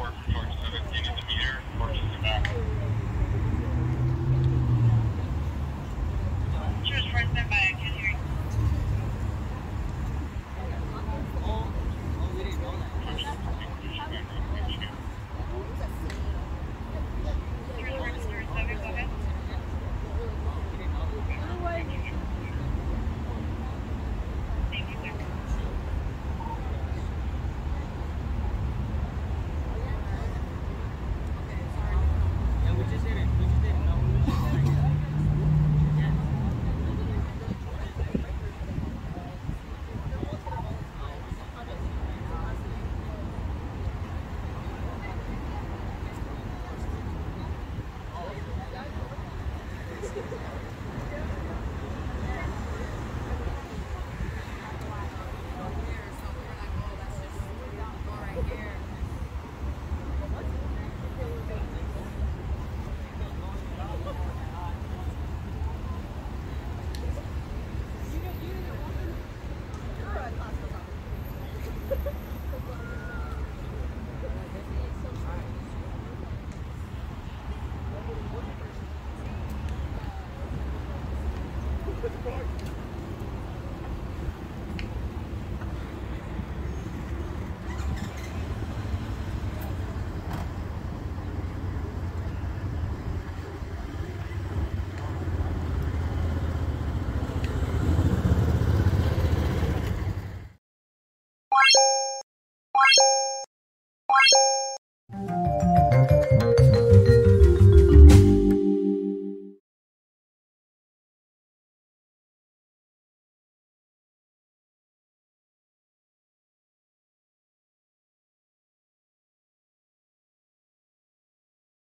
Or towards the meter or just the back.